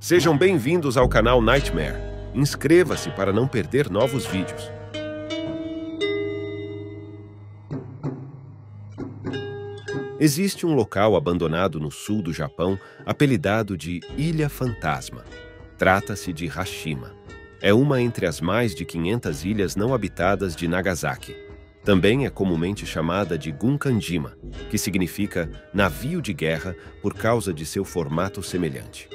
Sejam bem-vindos ao canal Nightmare. Inscreva-se para não perder novos vídeos. Existe um local abandonado no sul do Japão, apelidado de Ilha Fantasma. Trata-se de Hashima. É uma entre as mais de 500 ilhas não habitadas de Nagasaki. Também é comumente chamada de Gunkanjima, que significa navio de guerra por causa de seu formato semelhante.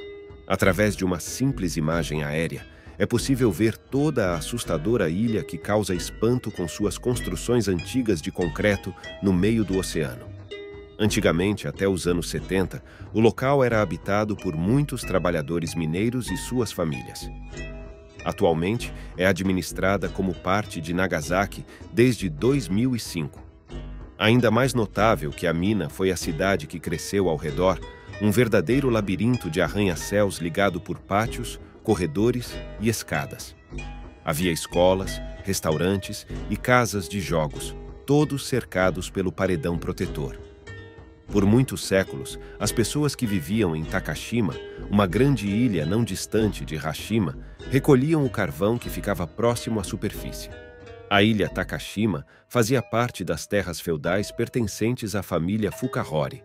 Através de uma simples imagem aérea, é possível ver toda a assustadora ilha que causa espanto com suas construções antigas de concreto no meio do oceano. Antigamente, até os anos 70, o local era habitado por muitos trabalhadores mineiros e suas famílias. Atualmente, é administrada como parte de Nagasaki desde 2005. Ainda mais notável que a mina foi a cidade que cresceu ao redor, um verdadeiro labirinto de arranha-céus ligado por pátios, corredores e escadas. Havia escolas, restaurantes e casas de jogos, todos cercados pelo paredão protetor. Por muitos séculos, as pessoas que viviam em Takashima, uma grande ilha não distante de Hashima, recolhiam o carvão que ficava próximo à superfície. A ilha Takashima fazia parte das terras feudais pertencentes à família Fukahori.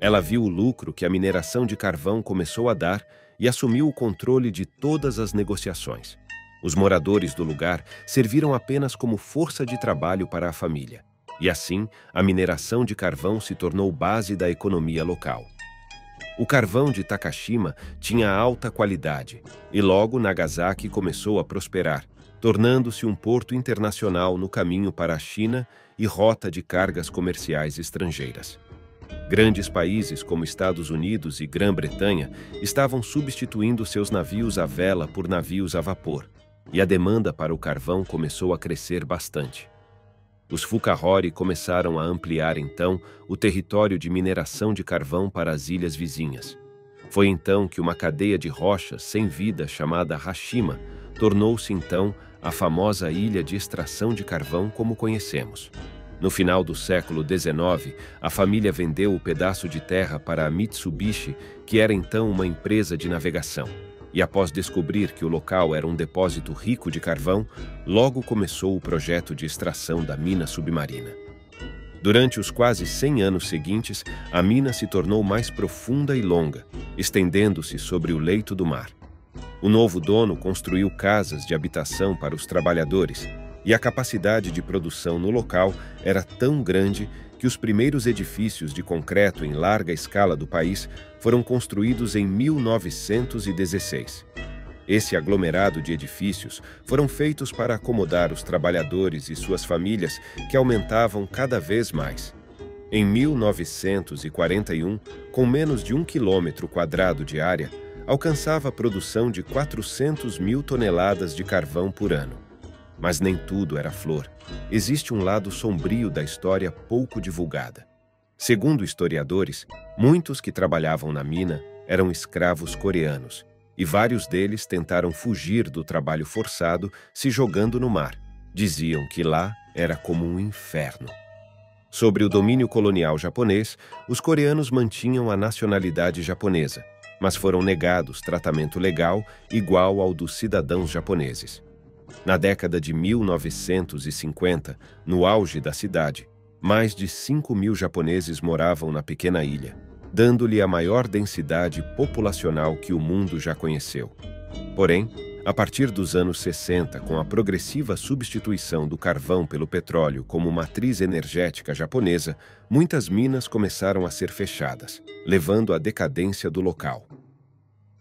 Ela viu o lucro que a mineração de carvão começou a dar e assumiu o controle de todas as negociações. Os moradores do lugar serviram apenas como força de trabalho para a família. E assim, a mineração de carvão se tornou base da economia local. O carvão de Takashima tinha alta qualidade, e logo Nagasaki começou a prosperar, tornando-se um porto internacional no caminho para a China e rota de cargas comerciais estrangeiras. Grandes países como Estados Unidos e Grã-Bretanha estavam substituindo seus navios à vela por navios a vapor, e a demanda para o carvão começou a crescer bastante. Os Fukahori começaram a ampliar, então, o território de mineração de carvão para as ilhas vizinhas. Foi então que uma cadeia de rochas sem vida chamada Hashima tornou-se, então, a famosa ilha de extração de carvão como conhecemos. No final do século XIX, a família vendeu o pedaço de terra para a Mitsubishi, que era então uma empresa de navegação. E após descobrir que o local era um depósito rico de carvão, logo começou o projeto de extração da mina submarina. Durante os quase 100 anos seguintes, a mina se tornou mais profunda e longa, estendendo-se sobre o leito do mar. O novo dono construiu casas de habitação para os trabalhadores, e a capacidade de produção no local era tão grande que os primeiros edifícios de concreto em larga escala do país foram construídos em 1916. Esse aglomerado de edifícios foram feitos para acomodar os trabalhadores e suas famílias, que aumentavam cada vez mais. Em 1941, com menos de 1 km² de área, alcançava a produção de 400 mil toneladas de carvão por ano. Mas nem tudo era flor. Existe um lado sombrio da história pouco divulgada. Segundo historiadores, muitos que trabalhavam na mina eram escravos coreanos, e vários deles tentaram fugir do trabalho forçado se jogando no mar. Diziam que lá era como um inferno. Sobre o domínio colonial japonês, os coreanos mantinham a nacionalidade japonesa, mas foram negados tratamento legal igual ao dos cidadãos japoneses. Na década de 1950, no auge da cidade, mais de 5 mil japoneses moravam na pequena ilha, dando-lhe a maior densidade populacional que o mundo já conheceu. Porém, a partir dos anos 60, com a progressiva substituição do carvão pelo petróleo como matriz energética japonesa, muitas minas começaram a ser fechadas, levando à decadência do local.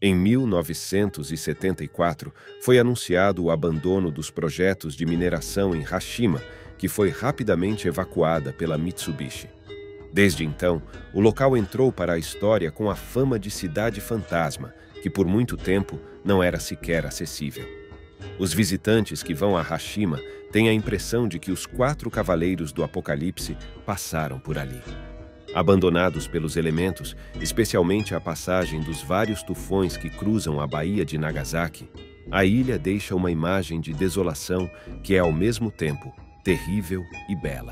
Em 1974, foi anunciado o abandono dos projetos de mineração em Hashima, que foi rapidamente evacuada pela Mitsubishi. Desde então, o local entrou para a história com a fama de cidade fantasma, que por muito tempo não era sequer acessível. Os visitantes que vão a Hashima têm a impressão de que os 4 cavaleiros do Apocalipse passaram por ali. Abandonados pelos elementos, especialmente a passagem dos vários tufões que cruzam a baía de Nagasaki, a ilha deixa uma imagem de desolação que é, ao mesmo tempo, terrível e bela.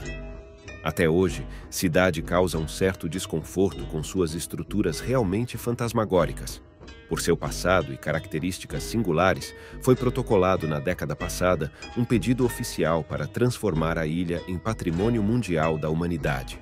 Até hoje, a cidade causa um certo desconforto com suas estruturas realmente fantasmagóricas. Por seu passado e características singulares, foi protocolado na década passada um pedido oficial para transformar a ilha em Patrimônio Mundial da Humanidade.